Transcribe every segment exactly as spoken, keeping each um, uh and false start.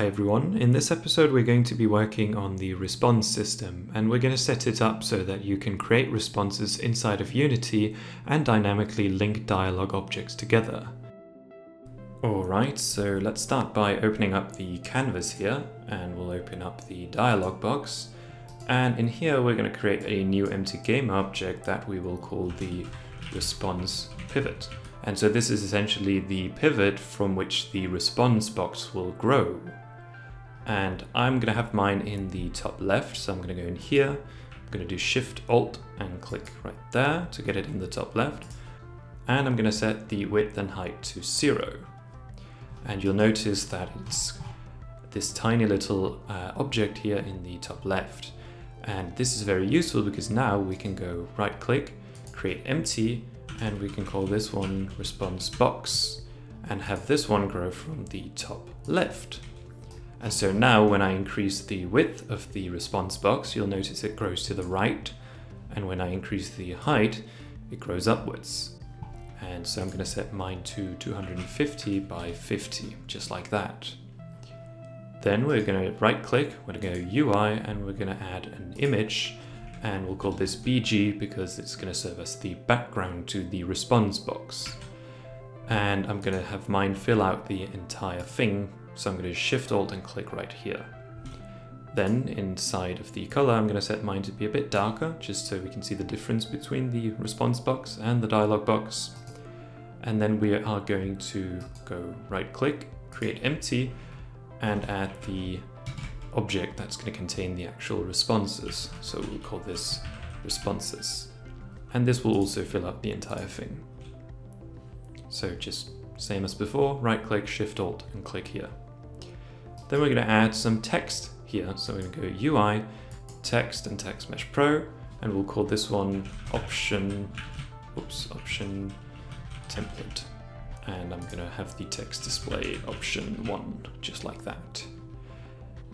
Hi everyone, in this episode we're going to be working on the response system, and we're going to set it up so that you can create responses inside of Unity and dynamically link dialogue objects together. Alright, so let's start by opening up the canvas here, and we'll open up the dialog box, and in here we're going to create a new empty game object that we will call the response pivot. And so this is essentially the pivot from which the response box will grow. And I'm going to have mine in the top left, so I'm going to go in here. I'm going to do Shift Alt and click right there to get it in the top left. And I'm going to set the width and height to zero. And you'll notice that it's this tiny little uh, object here in the top left. And this is very useful because now we can go right click, create empty, and we can call this one response box and have this one grow from the top left. And so now when I increase the width of the response box, you'll notice it grows to the right. And when I increase the height, it grows upwards. And so I'm going to set mine to two hundred fifty by fifty, just like that. Then we're going to right click, we're going to go U I, and we're going to add an image. And we'll call this B G because it's going to serve as the background to the response box. And I'm going to have mine fill out the entire thing. So I'm going to Shift Alt and click right here. Then inside of the color, I'm going to set mine to be a bit darker, just so we can see the difference between the response box and the dialog box. And then we are going to go right click, create empty, and add the object that's going to contain the actual responses. So we'll call this responses. And this will also fill up the entire thing. So just same as before, right click, Shift Alt and click here. Then we're going to add some text here. So we're going to go U I, text and TextMeshPro, and we'll call this one option, oops, option template. And I'm going to have the text display option one, just like that.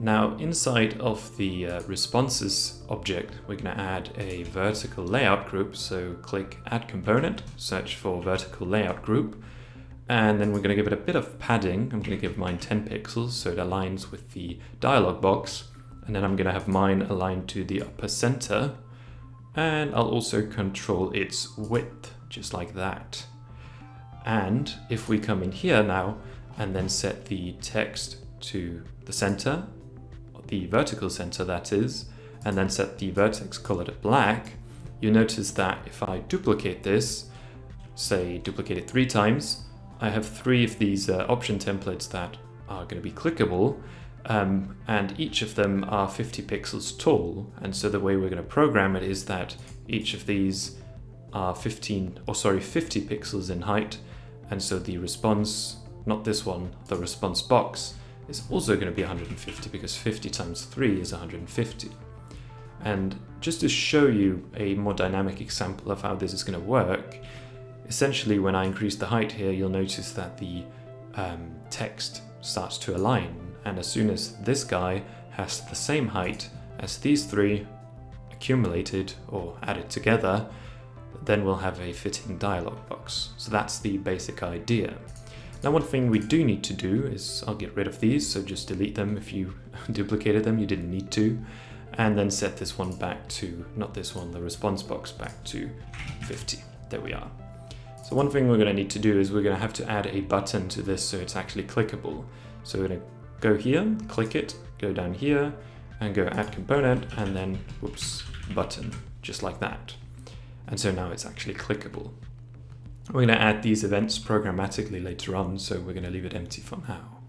Now inside of the uh, responses object, we're going to add a vertical layout group. So click add component, search for vertical layout group, and then we're going to give it a bit of padding. I'm going to give mine ten pixels so it aligns with the dialog box, and then I'm going to have mine aligned to the upper center, and I'll also control its width, just like that. And if we come in here now and then set the text to the center, the vertical center that is, and then set the vertex color to black, you'll notice that if I duplicate this, say duplicate it three times, I have three of these uh, option templates that are going to be clickable, um, and each of them are fifty pixels tall. And so the way we're going to program it is that each of these are fifteen, or sorry, fifty pixels in height, and so the response, not this one, the response box, is also going to be one hundred fifty because fifty times three is one hundred fifty. And just to show you a more dynamic example of how this is going to work, essentially when I increase the height here, you'll notice that the um, text starts to align. And as soon as this guy has the same height as these three accumulated or added together, then we'll have a fitting dialog box. So that's the basic idea. Now one thing we do need to do is, I'll get rid of these, so just delete them if you duplicated them, you didn't need to, and then set this one back to, not this one, the response box back to fifty. There we are. So one thing we're going to need to do is we're going to have to add a button to this so it's actually clickable. So we're going to go here, click it, go down here, and go add component, and then, whoops, button, just like that. And so now it's actually clickable. We're going to add these events programmatically later on, so we're going to leave it empty for now.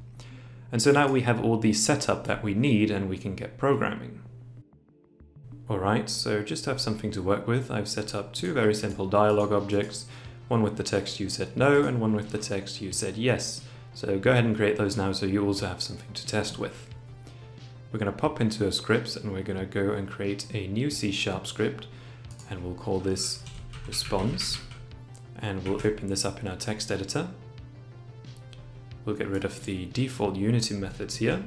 And so now we have all the setup that we need and we can get programming. Alright, so just to have something to work with, I've set up two very simple dialogue objects, one with the text you said no and one with the text you said yes. So go ahead and create those now so you also have something to test with. We're going to pop into our scripts and we're going to go and create a new C sharp script, and we'll call this response. And we'll open this up in our text editor. We'll get rid of the default Unity methods here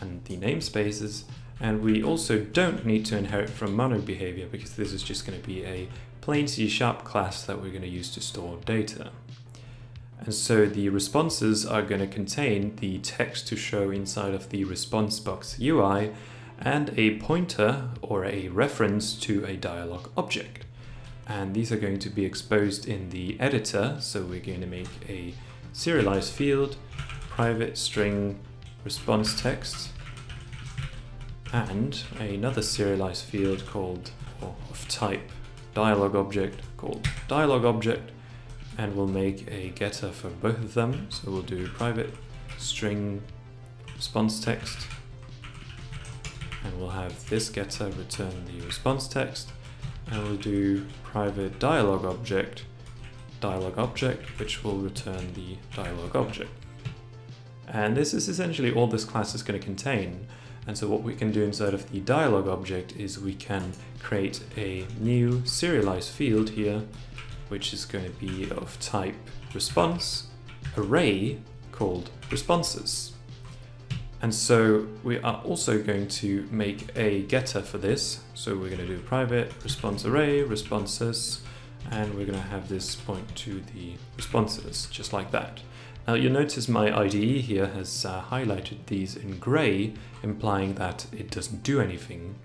and the namespaces. And we also don't need to inherit from MonoBehaviour because this is just going to be a plain C sharp class that we're going to use to store data. And so the responses are going to contain the text to show inside of the response box U I and a pointer or a reference to a dialogue object. And these are going to be exposed in the editor. So we're going to make a serialized field, private string response text, and another serialized field called, or of type, dialogue object called dialogue object. And we'll make a getter for both of them. So we'll do private string response text, and we'll have this getter return the response text, and we'll do private dialogue object, dialogue object, which will return the dialogue object. And this is essentially all this class is going to contain. And so what we can do inside of the dialogue object is we can create a new serialized field here, which is going to be of type response array called responses. And so we are also going to make a getter for this. So we're going to do private response array responses, and we're going to have this point to the responses, just like that. Now you'll notice my I D E here has uh, highlighted these in gray, implying that it doesn't do anything.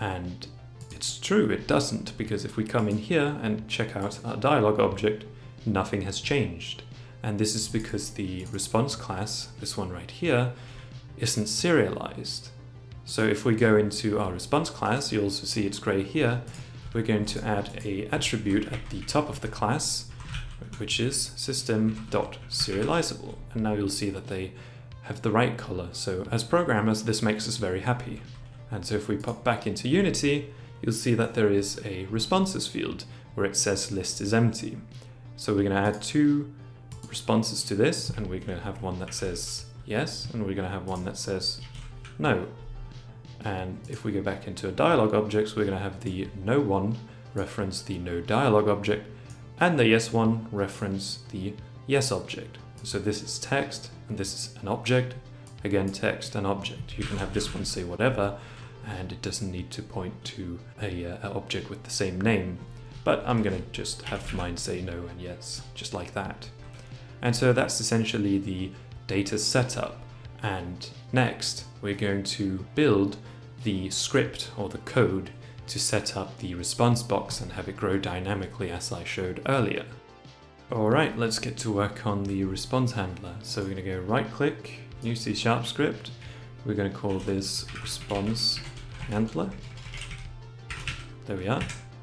And it's true, it doesn't, because if we come in here and check out our dialogue object, nothing has changed. And this is because the response class, this one right here, isn't serialized. So if we go into our response class, you'll also see it's gray here. We're going to add a attribute at the top of the class, which is system.serializable. And now you'll see that they have the right color. So as programmers, this makes us very happy. And so if we pop back into Unity, you'll see that there is a responses field where it says list is empty. So we're going to add two responses to this, and we're going to have one that says yes, and we're going to have one that says no. And if we go back into a dialogue object, we're going to have the no one reference the no dialogue object, and the yes one reference the yes object. So this is text, and this is an object. Again, text and object. You can have this one say whatever, and it doesn't need to point to a, uh, an object with the same name. But I'm going to just have mine say no and yes, just like that. And so that's essentially the data setup. And next, we're going to build the script or the code to set up the response box and have it grow dynamically as I showed earlier. Alright, let's get to work on the response handler. So we're going to go right click, new C sharp script. We're going to call this response handler. There we are.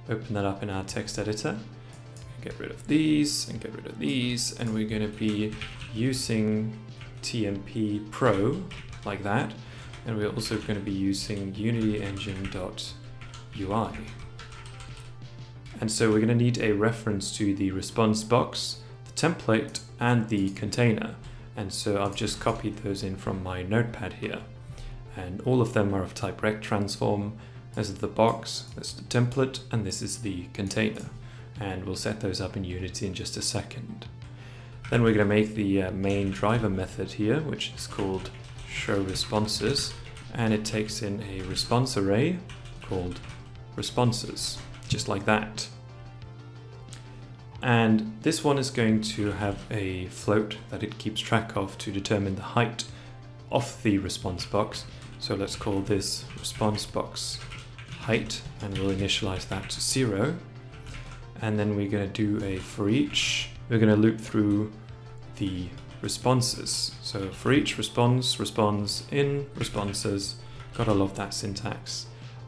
Open that up in our text editor. Get rid of these and get rid of these, and we're going to be using T M P Pro like that, and we're also going to be using Unity Engine dot U I. And so we're going to need a reference to the response box, the template, and the container. And so I've just copied those in from my notepad here. And all of them are of type RectTransform. This is the box, this is the template, and this is the container. And we'll set those up in Unity in just a second. Then we're going to make the uh, main driver method here, which is called showResponses, and it takes in a response array called responses, just like that. And this one is going to have a float that it keeps track of to determine the height of the response box. So let's call this response box height, and we'll initialize that to zero. And then we're going to do a for each. We're going to loop through the responses. So for each response, response in responses. Gotta love that syntax.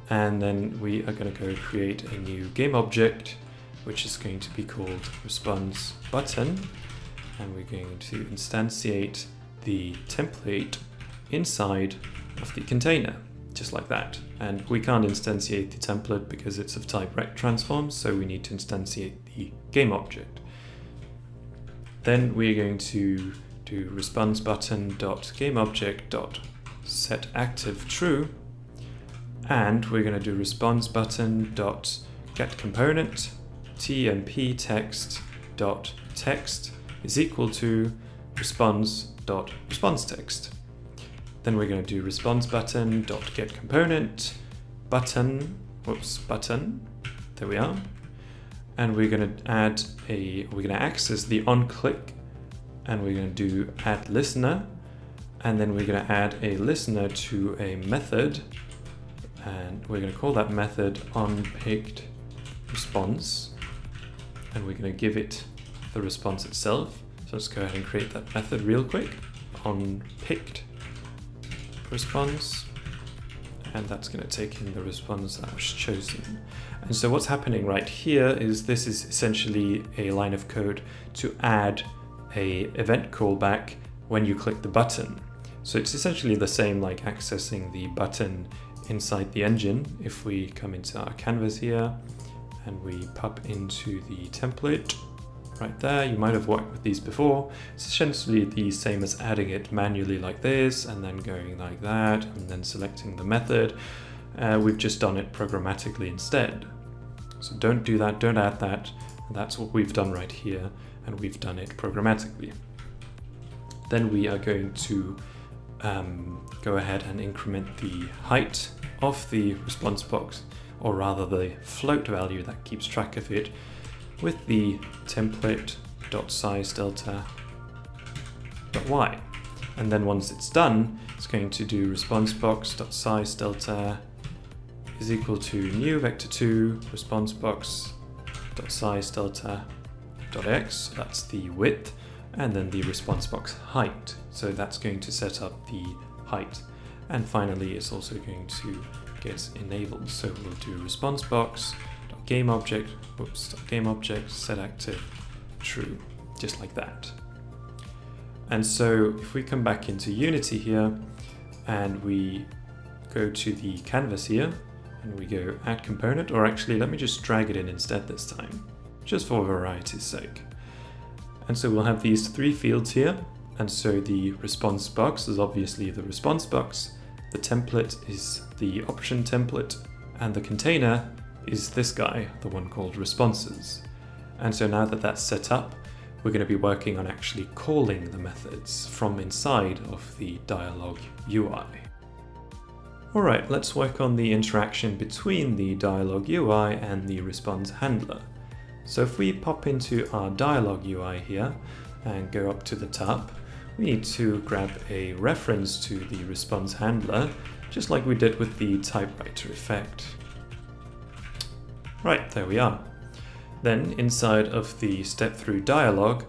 And then we are going to go create a new game object, which is going to be called response button, and we're going to instantiate the template inside of the container, just like that. And we can't instantiate the template because it's of type RectTransform, so we need to instantiate the game object. Then we're going to do response button dot game object dot set active true, and we're going to do response button dot get component T M P text dot text is equal to response dot response text. Then we're going to do response button dot get component button. Whoops, button. There we are. And we're going to add a. We're going to access the on click and we're going to do add listener, and then we're going to add a listener to a method, and we're going to call that method OnPickResponse, and we're going to give it the response itself. So let's go ahead and create that method real quick. OnPickResponse, and that's going to take in the response that was chosen. And so what's happening right here is this is essentially a line of code to add a event callback when you click the button. So it's essentially the same, like accessing the button inside the engine. If we come into our canvas here and we pop into the template right there, you might have worked with these before. It's essentially the same as adding it manually like this, and then going like that, and then selecting the method. Uh, we've just done it programmatically instead. So don't do that, don't add that. That's what we've done right here, and we've done it programmatically. Then we are going to um, go ahead and increment the height of the response box, or rather the float value that keeps track of it, with the template.size delta .y. And then once it's done, it's going to do response box.size delta is equal to new vector two response box.size delta.x. So that's the width, and then the response box height. So that's going to set up the height. And finally, it's also going to get enabled. So we'll do response box game object, whoops, game object set active true, just like that. And so if we come back into Unity here and we go to the canvas here and we go add component, or actually let me just drag it in instead this time, just for variety's sake. And so we'll have these three fields here. And so the response box is obviously the response box, the template is the option template, and the container is this guy, the one called responses. And so now that that's set up, we're going to be working on actually calling the methods from inside of the dialogue U I. All right, let's work on the interaction between the dialogue U I and the response handler. So if we pop into our dialogue U I here and go up to the top, we need to grab a reference to the response handler, just like we did with the typewriter effect. Right, there we are. Then inside of the step through dialogue,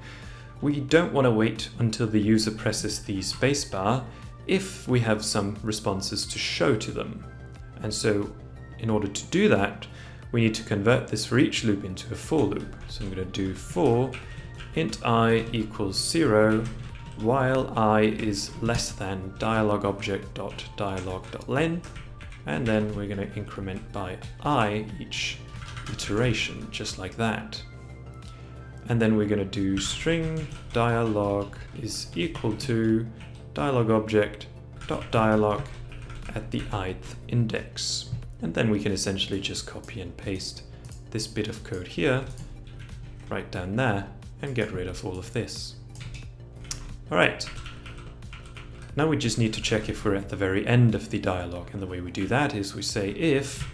we don't want to wait until the user presses the spacebar if we have some responses to show to them. And so in order to do that, we need to convert this for each loop into a for loop. So I'm going to do for int I equals zero while I is less than dialogue object dot dialogue dot length, and then we're going to increment by I each iteration, just like that. And then we're going to do string dialogue is equal to dialogue object dot dialogue at the ith index, and then we can essentially just copy and paste this bit of code here right down there and get rid of all of this. All right, now we just need to check if we're at the very end of the dialogue, and the way we do that is we say if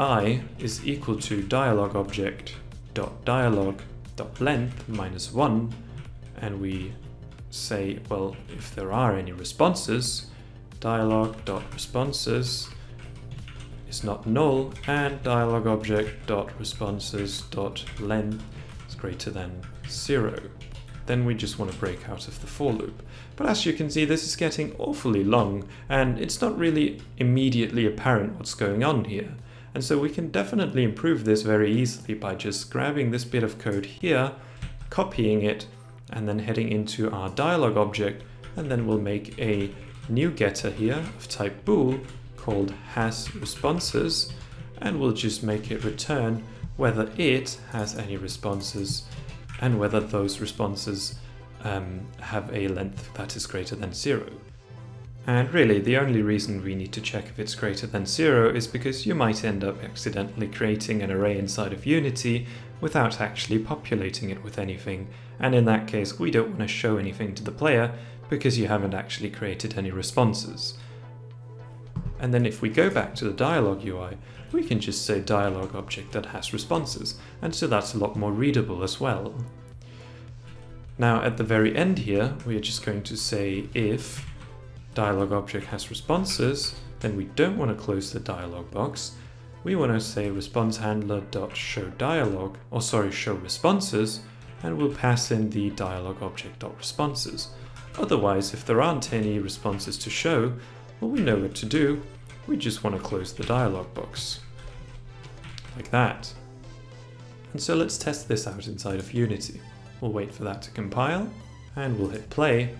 I is equal to dialogue object dot dialogue dot length minus one, and we say, well, if there are any responses, dialogue dot responses is not null, and dialogue object dot responses dot length is greater than zero. Then we just want to break out of the for loop. But as you can see, this is getting awfully long, and it's not really immediately apparent what's going on here. And so we can definitely improve this very easily by just grabbing this bit of code here, copying it, and then heading into our dialogue object, and then we'll make a new getter here of type bool called has responses, and we'll just make it return whether it has any responses and whether those responses um, have a length that is greater than zero. And really, the only reason we need to check if it's greater than zero is because you might end up accidentally creating an array inside of Unity without actually populating it with anything. And in that case, we don't want to show anything to the player because you haven't actually created any responses. And then if we go back to the dialogue U I, we can just say dialogue object that has responses. And so that's a lot more readable as well. Now at the very end here, we are just going to say if dialogue object has responses, then we don't want to close the dialog box. We want to say response handler dot show dialog, or sorry, show responses, and we'll pass in the dialogue object.responses. Otherwise, if there aren't any responses to show, well, we know what to do. We just want to close the dialog box. Like that. And so let's test this out inside of Unity. We'll wait for that to compile, and we'll hit play.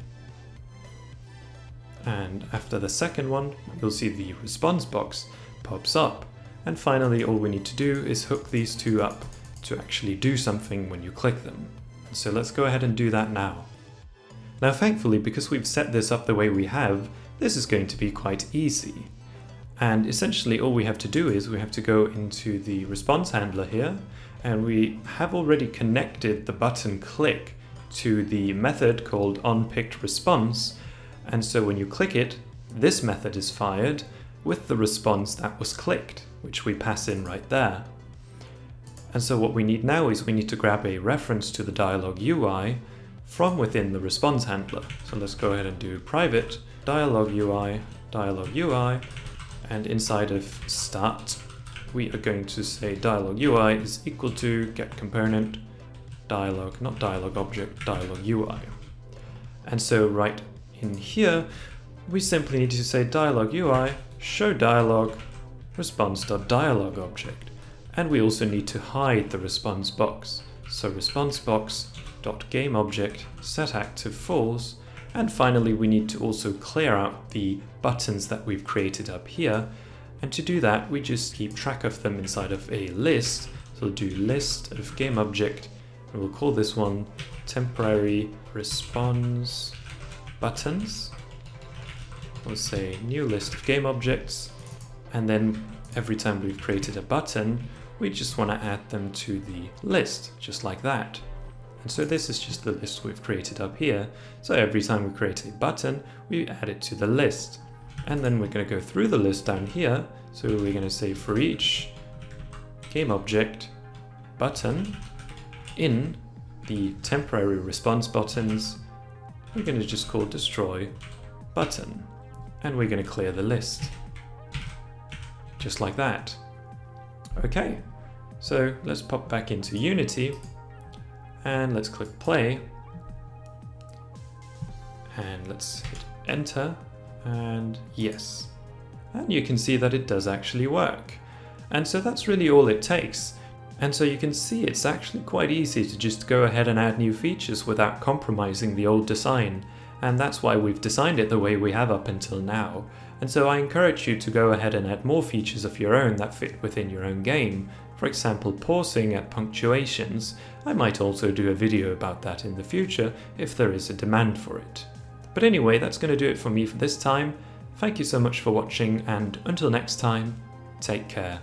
And after the second one, you'll see the response box pops up. And finally, all we need to do is hook these two up to actually do something when you click them. So let's go ahead and do that now. Now thankfully, because we've set this up the way we have, this is going to be quite easy. And essentially all we have to do is we have to go into the response handler here, and we have already connected the button click to the method called OnPickResponse. And so when you click it, this method is fired with the response that was clicked, which we pass in right there. And so what we need now is we need to grab a reference to the dialogue U I from within the response handler. So let's go ahead and do private dialogue U I, dialogue U I, and inside of start, we are going to say dialogue U I is equal to get component dialogue, not dialogue object, dialogue U I. And so right in here, we simply need to say dialogue U I, show dialogue, response.dialogue object. And we also need to hide the response box. So response box.gameObject, set active false. And finally, we need to also clear out the buttons that we've created up here. And to do that, we just keep track of them inside of a list. So we'll do list of GameObject, and we'll call this one temporary response buttons. We'll say new list of game objects, and then every time we've created a button, we just want to add them to the list, just like that. And so this is just the list we've created up here. So every time we create a button, we add it to the list. And then we're going to go through the list down here. So we're going to say for each game object button in the temporary response buttons, we're going to just call destroy button, and we're going to clear the list. Just like that. Okay, so let's pop back into Unity and let's click play. And let's hit enter and yes. And you can see that it does actually work. And so that's really all it takes. And so you can see it's actually quite easy to just go ahead and add new features without compromising the old design. And that's why we've designed it the way we have up until now. And so I encourage you to go ahead and add more features of your own that fit within your own game. For example, pausing at punctuations. I might also do a video about that in the future if there is a demand for it. But anyway, that's going to do it for me for this time. Thank you so much for watching, and until next time, take care.